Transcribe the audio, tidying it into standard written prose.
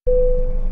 You